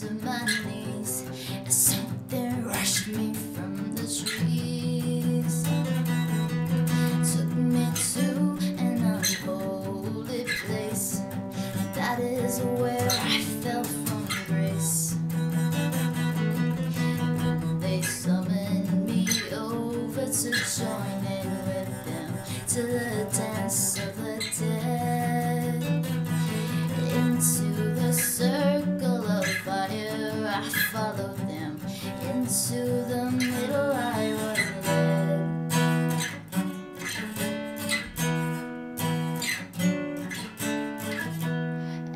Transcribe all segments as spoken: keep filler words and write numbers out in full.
to my knees as something rushed me from the trees. Took me to an unholy place, that is where I fell from grace. They summoned me over to join in with them to the dance of the dead. Into the circle of fire I followed them, into the middle I was led.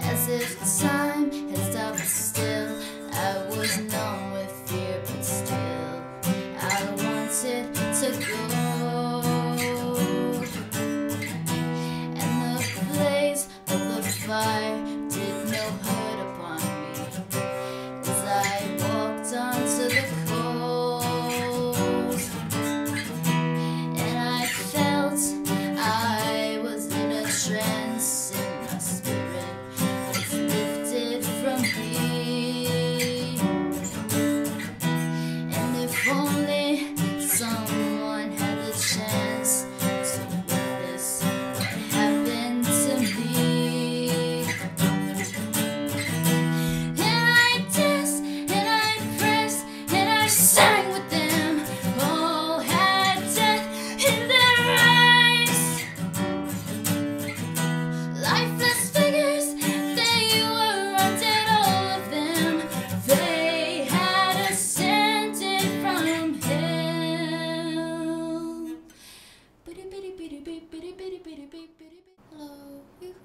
As if time had stopped still, I was numb with fear, but still I wanted to go. And the blaze of the fire did no hurt upon me as I walked onto the cold. And I felt I was in a trance, and my spirit was lifted from me. And if only someone had the chance to witness what happened to me. And I danced, and I pressed, and I sang with them. All had death in their eyes. Lifeless figures, they were undead, all of them. They had ascended from hell. Hello.